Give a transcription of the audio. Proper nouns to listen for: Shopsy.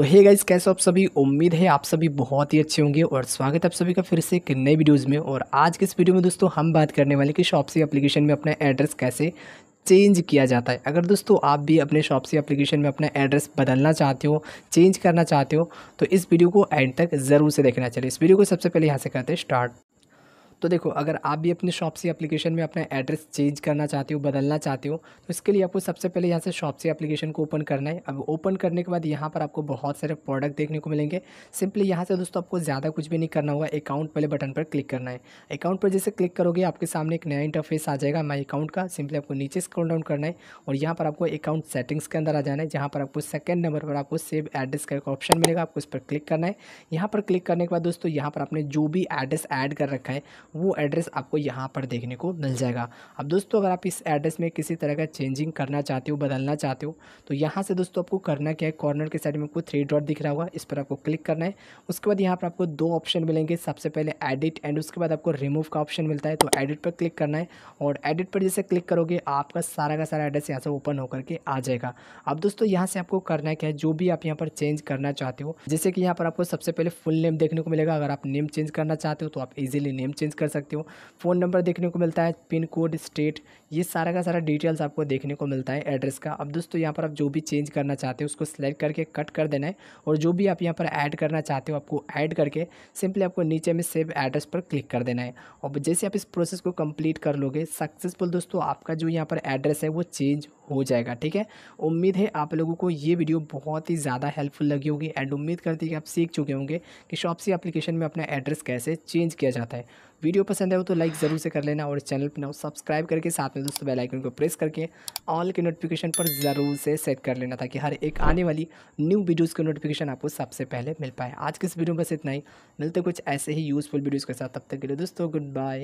तो hey guys, कैसे आप सभी? उम्मीद है आप सभी बहुत ही अच्छे होंगे और स्वागत है आप सभी का फिर से एक नई वीडियोज़ में। और आज के इस वीडियो में दोस्तों हम बात करने वाले कि शॉपसी एप्लीकेशन में अपना एड्रेस कैसे चेंज किया जाता है। अगर दोस्तों आप भी अपने शॉपसी एप्लीकेशन में अपना एड्रेस बदलना चाहते हो, चेंज करना चाहते हो, तो इस वीडियो को एंड तक ज़रूर से देखना चाहिए। इस वीडियो को सबसे पहले यहाँ से करते हैं स्टार्ट। तो देखो, अगर आप भी अपने शॉपसी एप्लीकेशन में अपना एड्रेस चेंज करना चाहते हो, बदलना चाहते हो, तो इसके लिए आपको सबसे पहले यहाँ से शॉपसी एप्लीकेशन को ओपन करना है। अब ओपन करने के बाद यहाँ पर आपको बहुत सारे प्रोडक्ट देखने को मिलेंगे। सिंपली यहाँ से दोस्तों आपको ज़्यादा कुछ भी नहीं करना होगा, अकाउंट वाले बटन पर क्लिक करना है। अकाउंट पर जैसे क्लिक करोगे आपके सामने एक नया इंटरफेस आ जाएगा माई अकाउंट का। सिंपली आपको नीचे स्क्रॉल डाउन करना है और यहाँ पर आपको अकाउंट सेटिंग्स के अंदर आ जाना है, जहाँ पर आपको सेकेंड नंबर पर आपको सेव एड्रेस का एक ऑप्शन मिलेगा, आपको इस पर क्लिक करना है। यहाँ पर क्लिक करने के बाद दोस्तों यहाँ पर आपने जो भी एड्रेस ऐड कर रखा है वो एड्रेस आपको यहाँ पर देखने को मिल जाएगा। अब दोस्तों अगर आप इस एड्रेस में किसी तरह का चेंजिंग करना चाहते हो, बदलना चाहते हो, तो यहाँ से दोस्तों आपको करना क्या है, कॉर्नर के साइड में आपको थ्री डॉट दिख रहा होगा, इस पर आपको क्लिक करना है। उसके बाद यहाँ पर आपको दो ऑप्शन मिलेंगे, सबसे पहले एडिट एंड उसके बाद आपको रिमूव का ऑप्शन मिलता है। तो एडिट पर क्लिक करना है और एडिट पर जैसे क्लिक करोगे आपका सारा का सारा एड्रेस यहाँ से ओपन होकर के आ जाएगा। अब दोस्तों यहाँ से आपको करना क्या है, जो भी आप यहाँ पर चेंज करना चाहते हो, जैसे कि यहाँ पर आपको सबसे पहले फुल नेम देखने को मिलेगा। अगर आप नेम चेंज करना चाहते हो तो आप ईजिली नेम चेंज कर सकते हो। फ़ोन नंबर देखने को मिलता है, पिन कोड, स्टेट, ये सारा का सारा डिटेल्स आपको देखने को मिलता है एड्रेस का। अब दोस्तों यहाँ पर आप जो भी चेंज करना चाहते हो उसको सिलेक्ट करके कट कर देना है और जो भी आप यहाँ पर ऐड करना चाहते हो आपको ऐड करके सिंपली आपको नीचे में सेव एड्रेस पर क्लिक कर देना है। और जैसे आप इस प्रोसेस को कंप्लीट कर लोगे सक्सेसफुल दोस्तों आपका जो यहाँ पर एड्रेस है वो चेंज हो जाएगा। ठीक है, उम्मीद है आप लोगों को ये वीडियो बहुत ही ज़्यादा हेल्पफुल लगी होगी एंड उम्मीद करती है कि आप सीख चुके होंगे कि शॉपसी एप्लीकेशन में अपना एड्रेस कैसे चेंज किया जाता है। वीडियो पसंद आए हो तो लाइक ज़रूर से कर लेना और चैनल पर ना सब्सक्राइब करके साथ में दोस्तों बेल आइकन को प्रेस करके ऑल के नोटिफिकेशन पर ज़रूर से सेट कर लेना, ताकि हर एक आने वाली न्यू वीडियोज़ का नोटिफिकेशन आपको सबसे पहले मिल पाए। आज के इस वीडियो में बस इतना ही, मिलते कुछ ऐसे ही यूज़फुल वीडियोज़ के साथ। तब तक के लिए दोस्तों गुड बाय।